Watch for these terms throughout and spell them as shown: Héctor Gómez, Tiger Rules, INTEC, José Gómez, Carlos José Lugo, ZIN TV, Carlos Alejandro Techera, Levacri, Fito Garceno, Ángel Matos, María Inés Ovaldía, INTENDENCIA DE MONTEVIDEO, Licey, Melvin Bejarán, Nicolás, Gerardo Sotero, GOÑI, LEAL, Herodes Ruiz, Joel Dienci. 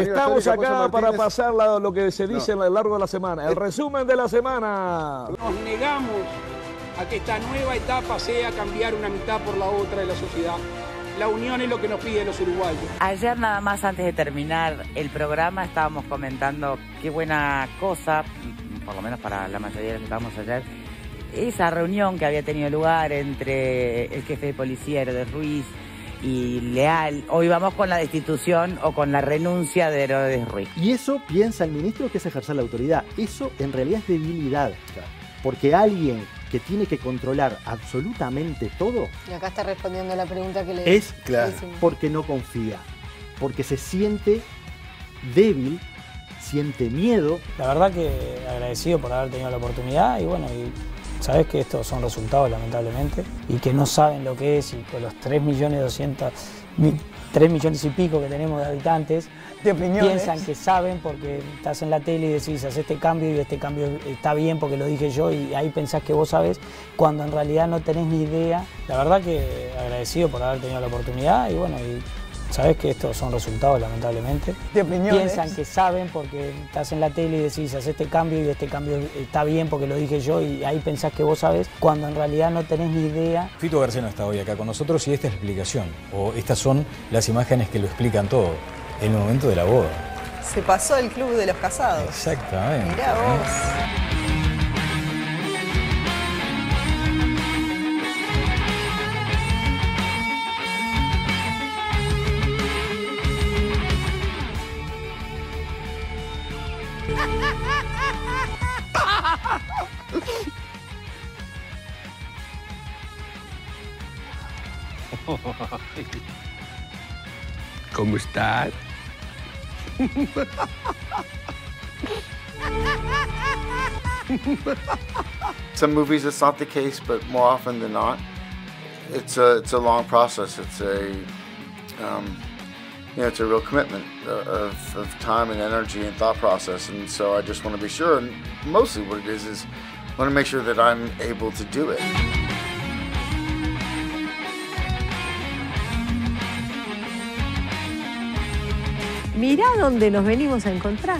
Estamos acá para pasar lo que se dice a lo largo de la semana. El resumen de la semana. Nos negamos a que esta nueva etapa sea cambiar una mitad por la otra de la sociedad. La unión es lo que nos piden los uruguayos. Ayer nada más antes de terminar el programa estábamos comentando qué buena cosa, por lo menos para la mayoría de los que estábamos ayer, esa reunión que había tenido lugar entre el jefe de policía Herodes Ruiz y LEAL. Hoy vamos con la destitución o con la renuncia de Herodes Ruiz. Y eso piensa el ministro que es ejercer la autoridad. Eso en realidad es debilidad, porque alguien que tiene que controlar absolutamente todo... Y acá está respondiendo a la pregunta que le... Es claro, porque no confía, porque se siente débil, siente miedo. La verdad que agradecido por haber tenido la oportunidad y bueno, y sabes que estos son resultados lamentablemente y que no saben lo que es, y con los 3 millones y pico que tenemos de habitantes, de opiniones, piensan que saben porque estás en la tele y decís, haz este cambio y este cambio está bien porque lo dije yo, y ahí pensás que vos sabés cuando en realidad no tenés ni idea. La verdad que agradecido por haber tenido la oportunidad y bueno, y sabes que estos son resultados lamentablemente, de opiniones, piensan que saben porque estás en la tele y decís, haz este cambio y este cambio está bien porque lo dije yo, y ahí pensás que vos sabés cuando en realidad no tenés ni idea. Fito Garceno está hoy acá con nosotros y esta es la explicación, o estas son las imágenes que lo explican todo. El momento de la boda. Se pasó el club de los casados. Exactamente. Mirá vos. ¿Cómo estás? Some movies it's not the case, but more often than not, it's a long process. It's a you know, it's a real commitment of time and energy and thought process. And so I just want to be sure. And mostly what it is I want to make sure that I'm able to do it. Mirá dónde nos venimos a encontrar.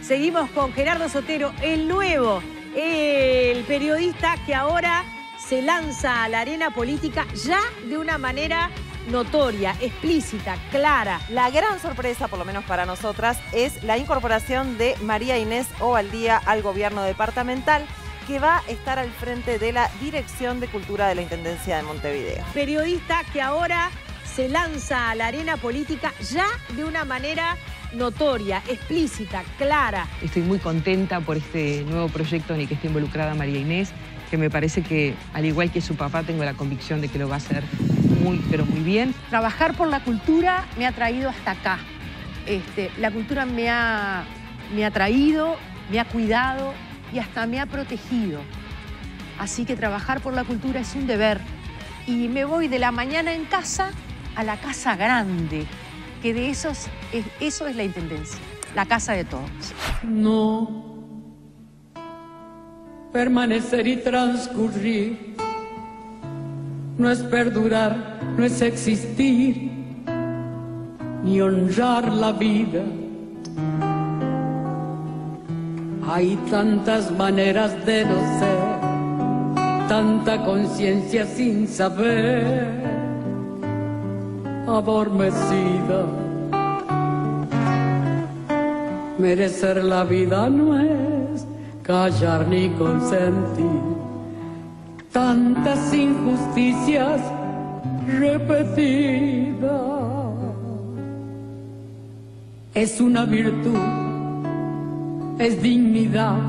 Seguimos con Gerardo Sotero, el nuevo, el periodista que ahora se lanza a la arena política ya de una manera notoria, explícita, clara. La gran sorpresa, por lo menos para nosotras, es la incorporación de María Inés Ovaldía al gobierno departamental, que va a estar al frente de la Dirección de Cultura de la Intendencia de Montevideo. Periodista que ahora se lanza a la arena política ya de una manera notoria, explícita, clara. Estoy muy contenta por este nuevo proyecto en el que está involucrada María Inés, que me parece que, al igual que su papá, tengo la convicción de que lo va a hacer muy, pero muy bien. Trabajar por la cultura me ha traído hasta acá. La cultura me ha traído, me ha cuidado y hasta me ha protegido. Así que trabajar por la cultura es un deber. Y me voy de la mañana en casa a la casa grande, que de eso es la Intendencia, la casa de todos. No permanecer y transcurrir, no es perdurar, no es existir, ni honrar la vida. Hay tantas maneras de no ser, tanta conciencia sin saber, adormecida. Merecer la vida no es callar ni consentir tantas injusticias repetidas. Es una virtud, es dignidad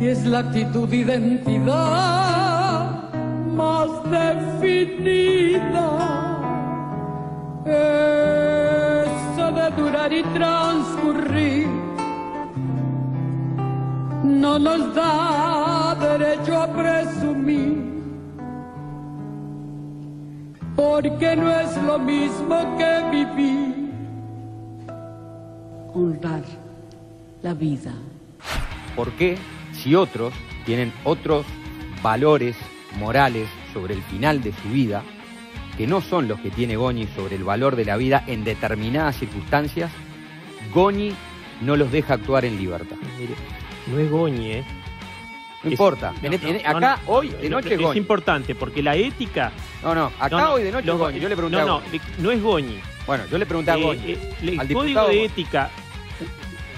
y es la actitud de identidad más definida. Eso de durar y transcurrir no nos da derecho a presumir, porque no es lo mismo que vivir, honrar la vida. ¿Por qué, si otros tienen otros valores morales sobre el final de su vida, que no son los que tiene Goñi sobre el valor de la vida en determinadas circunstancias, Goñi no los deja actuar en libertad. Mire, no es Goñi, ¿eh? No importa. Acá, hoy, de noche es Goñi. Es importante, porque la ética... Acá, hoy, de noche es Goñi. Yo le pregunté a Goñi. No es Goñi. Bueno, yo le pregunté a Goñi. El código de ética...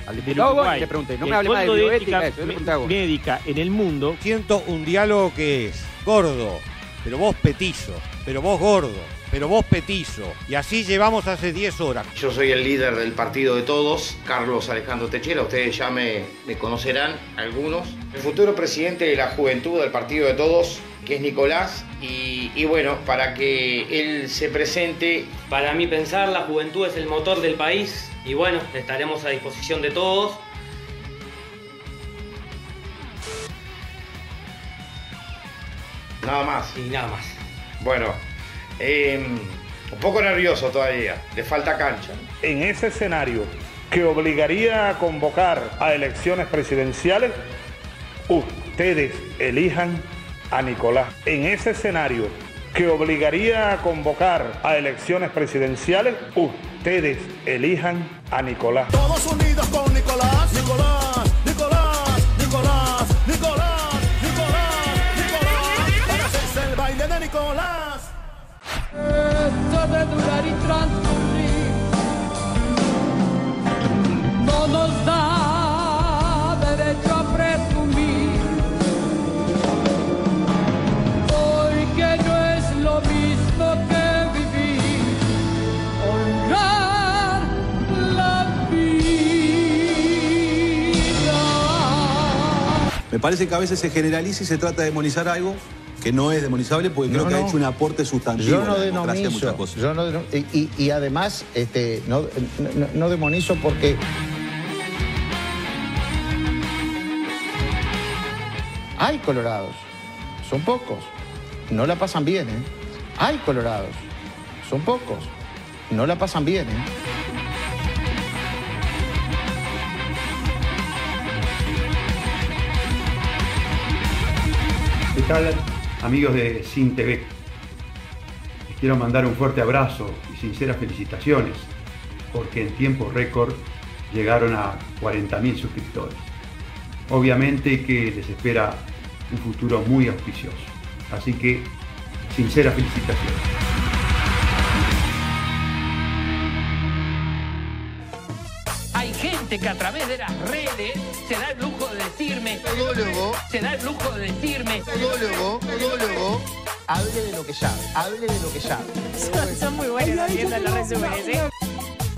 Al diputado Goñi le pregunté. No me hable más de bioética, eso. Yo le pregunté a Goñi. Médica en el mundo... Siento un diálogo que es gordo, pero vos petizo, pero vos gordo, pero vos petizo. Y así llevamos hace 10 horas. Yo soy el líder del partido de todos, Carlos Alejandro Techera. Ustedes ya me conocerán, algunos. El futuro presidente de la juventud del partido de todos, que es Nicolás. Y bueno, para que él se presente... Para mí pensar, la juventud es el motor del país. Y bueno, estaremos a disposición de todos. Nada más. Y nada más. Bueno, un poco nervioso todavía, le falta cancha. En ese escenario que obligaría a convocar a elecciones presidenciales, ustedes elijan a Nicolás. En ese escenario que obligaría a convocar a elecciones presidenciales, ustedes elijan a Nicolás. Todos unidos con Nicolás, Nicolás, Nicolás, Nicolás, Nicolás. Nicolás. Esto de durar y transcurrir no nos da derecho a presumir, porque no es lo mismo que vivir, honrar la vida. Me parece que a veces se generaliza y se trata de demonizar algo que no es demonizable, porque creo que ha hecho un aporte sustantivo. Yo no demonizo, yo no, y además no demonizo porque... Hay colorados, son pocos, no la pasan bien, ¿eh? Hay colorados, son pocos, no la pasan bien, ¿eh? ¿Qué tal? Amigos de ZIN TV, les quiero mandar un fuerte abrazo y sinceras felicitaciones porque en tiempo récord llegaron a 40.000 suscriptores. Obviamente que les espera un futuro muy auspicioso, así que sinceras felicitaciones. Hay gente que a través de las redes se da el lujo de decirme, todólogo, hable de lo que sabe, hable de lo que sabe. Son muy buenas las redes, ¿eh?